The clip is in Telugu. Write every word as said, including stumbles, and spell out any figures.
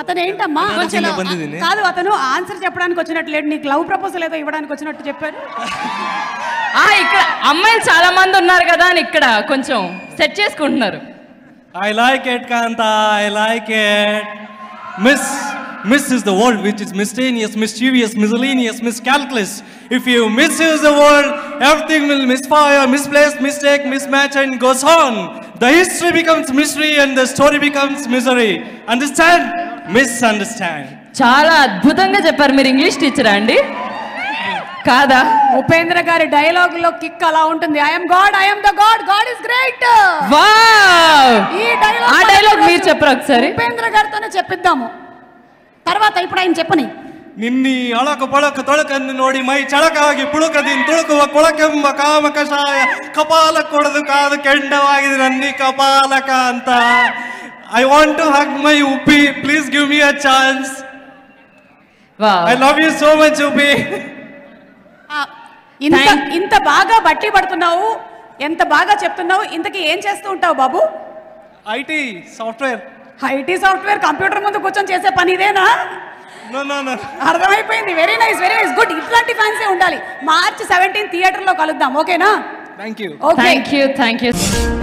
అతను ఏంటమ్మా కాదు, అతను ఆన్సర్ చెప్పడానికి వచ్చినట్లేదు, నీకు లవ్ ప్రపోజల్ ఏదో ఇవ్వడానికి వచ్చినట్టు చెప్పారు. ఇక్కడ అమ్మాయిలు చాలా మంది ఉన్నారు కదా అని ఇక్కడ కొంచెం సెట్ చేసుకుంటున్నారు. I like it, Kanta. I like it. Miss, miss is the word which is mischievous, mischievous, miscellaneous, miscalculus. If you misuse the word, everything will misfire, misplace, mistake, mismatch, and goes on. The history becomes mystery, and the story becomes misery. Understand? Misunderstand. చాలా అద్భుతంగా చెప్పారు మీరు, ఇంగ్లీష్ టీచరా అండి? కాదా? ఉపేంద్ర గారి డైలాగ్ లో కిక్ అలా ఉంటుంది. I am god, I am the god, god is great. Wow! ఈ డైలాగ్ ఆ డైలాగ్ మీరు చెప్పరా ఒకసారి? ఉపేంద్ర గారితోనే చెప్పిద్దాము తర్వాత. ఇప్పుడు ఆయన చెప్పని నిన్ని అళక పళక తొళకందు నోడి మై చళకాగి ಪುಳಕದಿನ್ ತುಳುಕುವ ಕೊಳಕೆಂಬ ಕಾಮ ಕಷಾಯ ಕಪಾಲ ಕೊಡದು ಕಾದು ಕೆಂಡವಾಗಿದೆ ನನ್ನಿ ಕಪಾಲಕ ಅಂತ. I want to hug my Upi, please give me a chance. Wow, I love you so much Upi. ఇంత ఇంత బాగా బట్టి పడుతున్నావు, ఎంత బాగా చెప్తున్నావు. ఇంతకి ఏం చేస్తూ ఉంటావు బాబు? IT software. IT software computer ముందు కూర్చొని చేసే పని ఇదేనా? నో నో నో, అర్థమైపోయింది. Very nice, very nice, good. ఇట్లాంటి ఫ్యాన్సే ఉండాలి. మార్చ్ పదిహేను థియేటర్ లో కలుద్దాం, ఓకేనా? థాంక్యూ. Thank you, thank you.